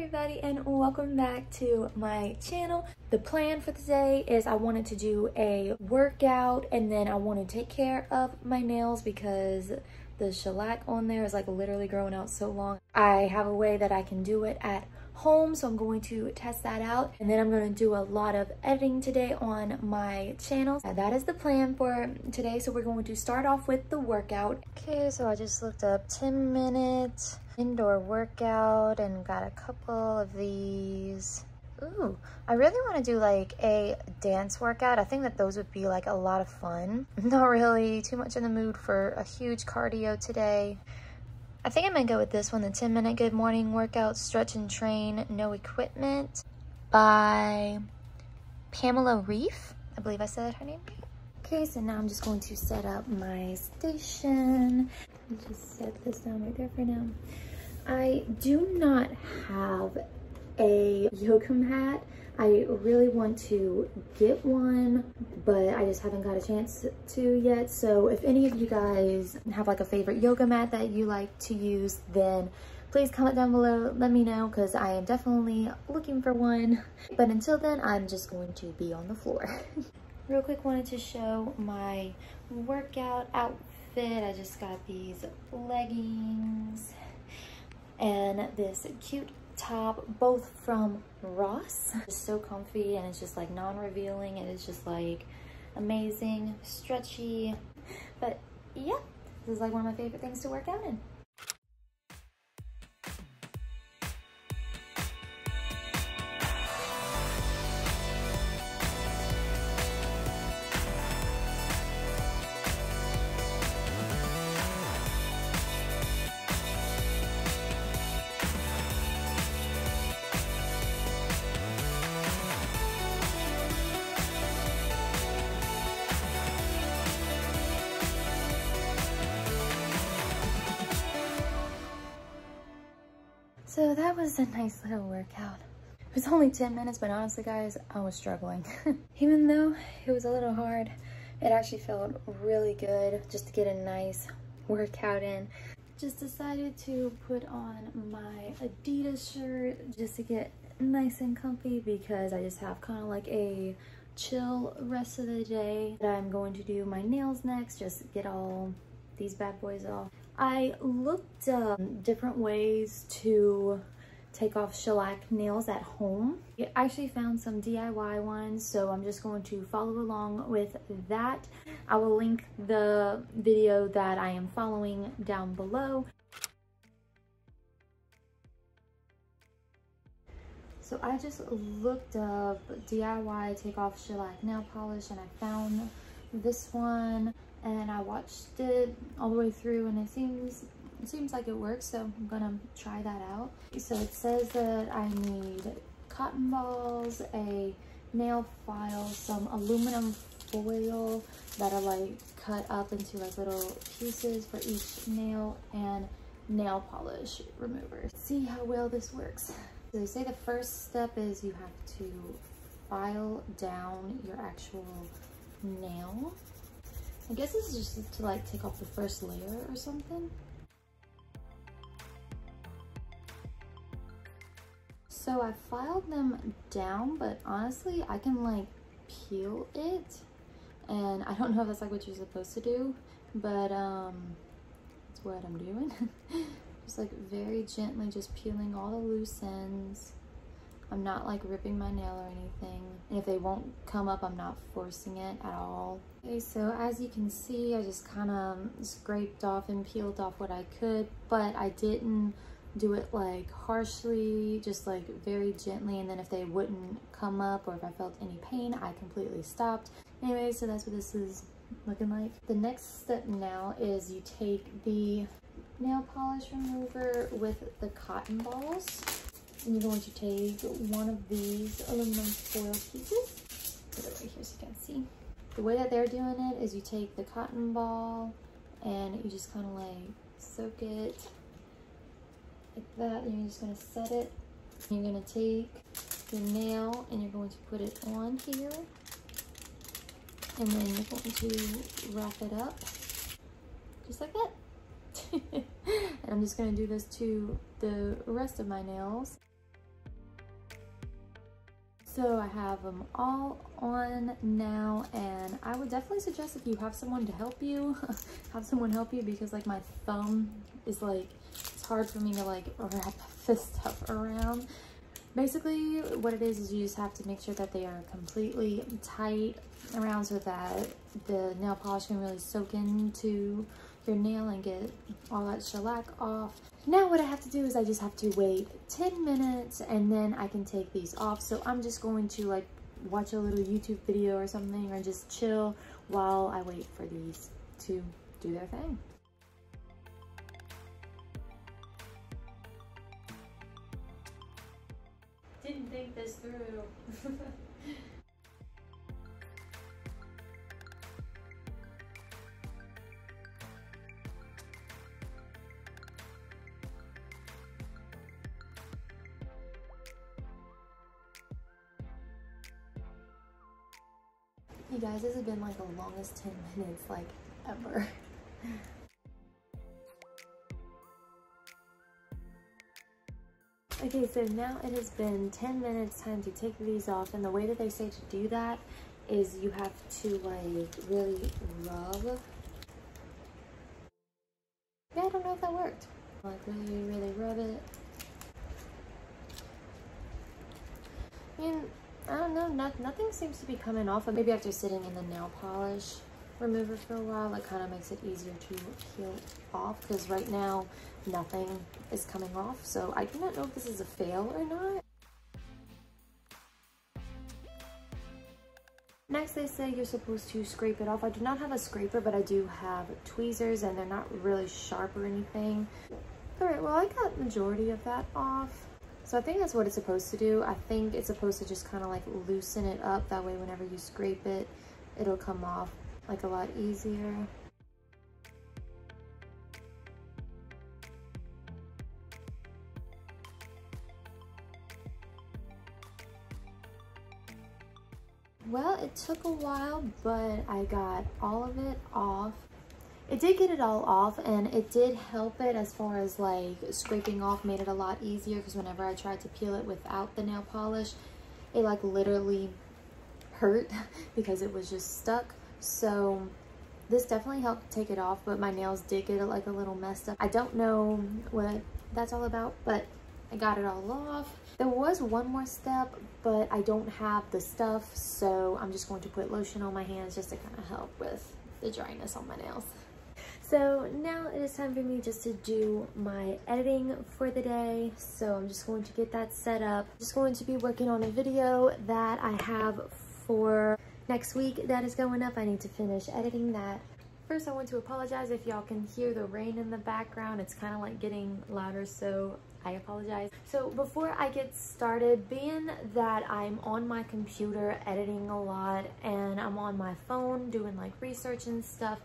everybody and welcome back to my channel. The plan for today is I wanted to do a workout and then I want to take care of my nails because the shellac on there is like literally growing out so long. I have a way that I can do it at home, so I'm going to test that out, and then I'm going to do a lot of editing today on my channel. That is the plan for today, so we're going to start off with the workout. Okay, so I just looked up 10 minutes indoor workout and got a couple of these. Ooh, I really want to do like a dance workout. I think that those would be like a lot of fun. Not really too much in the mood for a huge cardio today. I think I might go with this one, the 10-minute good morning workout, stretch and train, no equipment by Pamela Reif. I believe I said her name. Okay, so now I'm just going to set up my station. I'll just set this down right there for now. I do not have a yoga hat. I really want to get one, but I just haven't got a chance to yet. So if any of you guys have like a favorite yoga mat that you like to use, then please comment down below, let me know, because I am definitely looking for one. But until then, I'm just going to be on the floor. Real quick, wanted to show my workout outfit. I just got these leggings and this cute top, both from Ross. It's so comfy and it's just like non-revealing and it's just like amazing, stretchy. But yeah, this is like one of my favorite things to work out in. So that was a nice little workout. It was only 10 minutes, but honestly guys, I was struggling. Even though it was a little hard, it actually felt really good just to get a nice workout in. Just decided to put on my Adidas shirt just to get nice and comfy because I just have kind of like a chill rest of the day. I'm going to do my nails next, just get all these bad boys off. I looked up different ways to take off shellac nails at home. I actually found some DIY ones, so I'm just going to follow along with that. I will link the video that I am following down below. So I just looked up DIY take off shellac nail polish and I found this one. And I watched it all the way through and it seems like it works, so I'm gonna try that out. So it says that I need cotton balls, a nail file, some aluminum foil that are like cut up into like little pieces for each nail, and nail polish remover. Let's see how well this works. So they say the first step is you have to file down your actual nail. I guess this is just to like take off the first layer or something. So I filed them down, but honestly I can like peel it. And I don't know if that's like what you're supposed to do, but that's what I'm doing. Just like very gently just peeling all the loose ends. I'm not like ripping my nail or anything. And if they won't come up, I'm not forcing it at all. Okay, so as you can see, I just kind of scraped off and peeled off what I could, but I didn't do it like harshly, just like very gently. And then if they wouldn't come up or if I felt any pain, I completely stopped. Anyway, so that's what this is looking like. The next step now is you take the nail polish remover with the cotton balls. And you're going to take one of these aluminum foil pieces, put it right here so you can see. The way that they're doing it is you take the cotton ball and you just kind of like soak it like that, and you're just going to set it. You're going to take your nail and you're going to put it on here, and then you're going to wrap it up just like that. And I'm just going to do this to the rest of my nails. So I have them all on now, and I would definitely suggest if you have someone to help you, have someone help you, because like my thumb is like, it's hard for me to like wrap this stuff around. Basically what it is you just have to make sure that they are completely tight around so that the nail polish can really soak into your nail and get all that shellac off. Now what I have to do is I just have to wait 10 minutes and then I can take these off. So I'm just going to like watch a little YouTube video or something, or just chill while I wait for these to do their thing. Didn't think this through. You guys, this has been like the longest 10 minutes like ever. Okay, so now it has been 10 minutes, time to take these off, and the way that they say to do that is you have to like really rub. Yeah, I don't know if that worked. Like really rub it. I mean, I don't know, nothing seems to be coming off. Maybe after sitting in the nail polish remover for a while, it kind of makes it easier to peel off, because right now nothing is coming off. So I do not know if this is a fail or not. Next, they say you're supposed to scrape it off. I do not have a scraper, but I do have tweezers, and they're not really sharp or anything. All right, well, I got the majority of that off. So I think that's what it's supposed to do. I think it's supposed to just kind of like loosen it up. That way whenever you scrape it, it'll come off like a lot easier. Well, it took a while, but I got all of it off. It did get it all off, and it did help it as far as like scraping off, made it a lot easier, because whenever I tried to peel it without the nail polish, it like literally hurt because it was just stuck. So this definitely helped take it off, but my nails did get like a little messed up. I don't know what that's all about, but I got it all off. There was one more step, but I don't have the stuff, so I'm just going to put lotion on my hands just to kind of help with the dryness on my nails. So now it is time for me just to do my editing for the day. So I'm just going to get that set up. I'm just going to be working on a video that I have for next week that is going up. I need to finish editing that. First, I want to apologize if y'all can hear the rain in the background. It's kind of like getting louder, so I apologize. So before I get started, being that I'm on my computer editing a lot and I'm on my phone doing like research and stuff,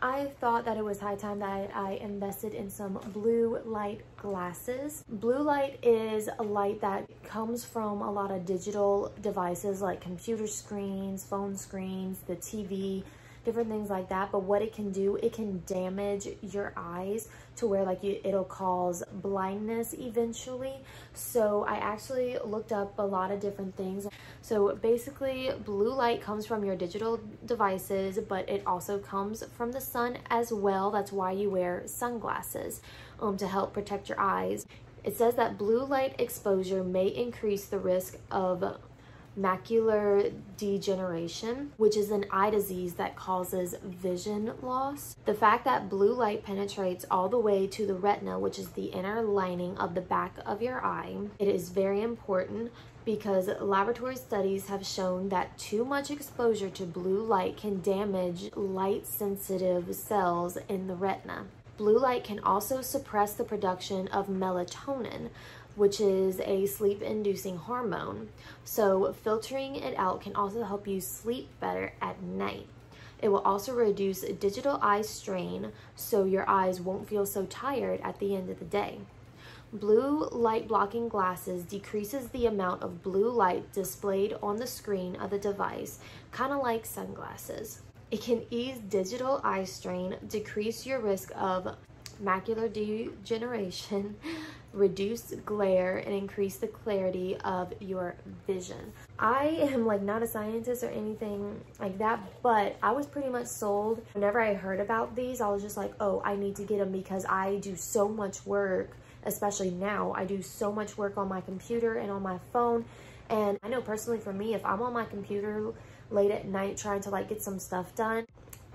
I thought that it was high time that I invested in some blue light glasses. Blue light is a light that comes from a lot of digital devices like computer screens, phone screens, the TV, different things like that. But what it can do, it can damage your eyes to where like it'll cause blindness eventually. So I actually looked up a lot of different things. So basically, blue light comes from your digital devices, but it also comes from the sun as well. That's why you wear sunglasses, to help protect your eyes. It says that blue light exposure may increase the risk of macular degeneration, which is an eye disease that causes vision loss. The fact that blue light penetrates all the way to the retina, which is the inner lining of the back of your eye, it is very important, because laboratory studies have shown that too much exposure to blue light can damage light-sensitive cells in the retina. Blue light can also suppress the production of melatonin, which is a sleep-inducing hormone. So filtering it out can also help you sleep better at night. It will also reduce digital eye strain, so your eyes won't feel so tired at the end of the day. Blue light blocking glasses decreases the amount of blue light displayed on the screen of the device, kind of like sunglasses. It can ease digital eye strain, decrease your risk of macular degeneration, reduce glare, and increase the clarity of your vision. I am like not a scientist or anything like that, but I was pretty much sold. Whenever I heard about these, I was just like, oh, I need to get them because I do so much work, especially now. I do so much work on my computer and on my phone. And I know personally for me, if I'm on my computer late at night trying to like get some stuff done,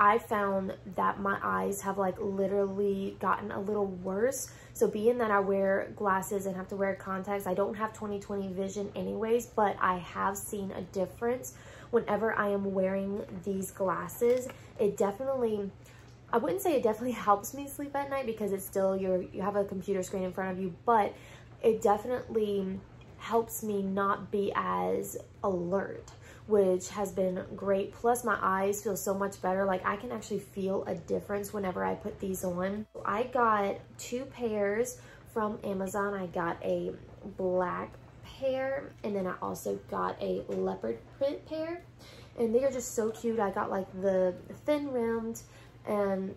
I found that my eyes have like literally gotten a little worse. So being that I wear glasses and have to wear contacts, I don't have 20/20 vision anyways, but I have seen a difference whenever I am wearing these glasses. It definitely, I wouldn't say it definitely helps me sleep at night because it's still, you have a computer screen in front of you, but it definitely helps me not be as alert, which has been great. Plus my eyes feel so much better. Like I can actually feel a difference whenever I put these on. I got two pairs from Amazon. I got a black pair and then I also got a leopard print pair. And they are just so cute. I got like the thin rimmed and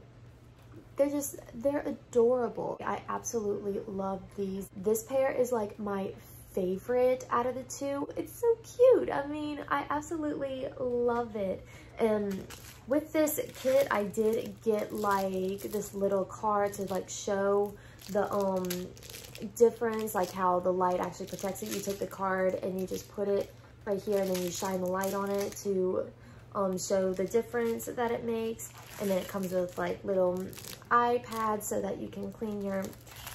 they're adorable. I absolutely love these. This pair is like my favorite out of the two. It's so cute. I mean, I absolutely love it. And with this kit, I did get like this little card to like show the difference, like how the light actually protects it. You take the card and you just put it right here and then you shine the light on it to show the difference that it makes. And then it comes with like little eye pads so that you can clean your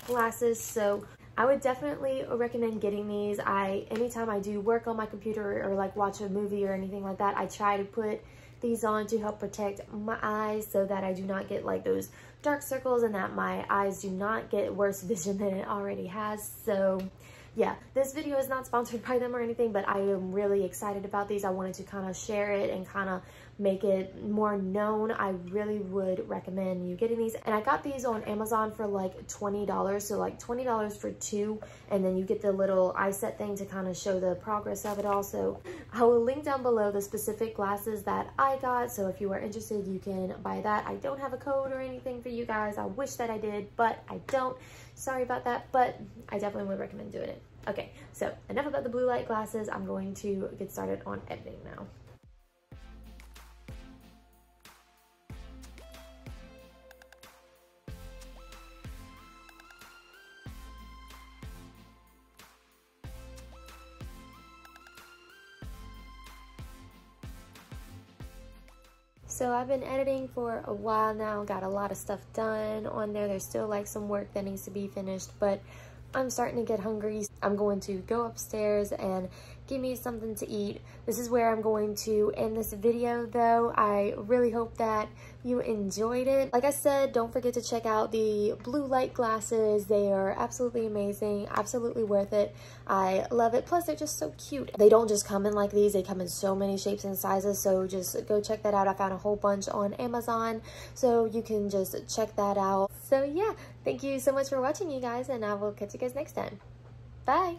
glasses. So I would definitely recommend getting these. Anytime I do work on my computer or like watch a movie or anything like that, I try to put these on to help protect my eyes so that I do not get like those dark circles and that my eyes do not get worse vision than it already has. So yeah, this video is not sponsored by them or anything, but I am really excited about these. I wanted to kind of share it and kind of make it more known. I really would recommend you getting these. And I got these on Amazon for like $20. So like $20 for two. And then you get the little eye set thing to kind of show the progress of it also. I will link down below the specific glasses that I got. So if you are interested, you can buy that. I don't have a code or anything for you guys. I wish that I did, but I don't. Sorry about that, but I definitely would recommend doing it. Okay, so enough about the blue light glasses. I'm going to get started on editing now. So I've been editing for a while now, got a lot of stuff done on there. There's still like some work that needs to be finished, but I'm starting to get hungry. I'm going to go upstairs and give me something to eat. This is where I'm going to end this video though. I really hope that you enjoyed it. Like I said, don't forget to check out the blue light glasses. They are absolutely amazing, absolutely worth it. I love it. Plus they're just so cute. They don't just come in like these. They come in so many shapes and sizes. So just go check that out. I found a whole bunch on Amazon. So you can just check that out. So yeah, thank you so much for watching, you guys, and I will catch you guys next time. Bye.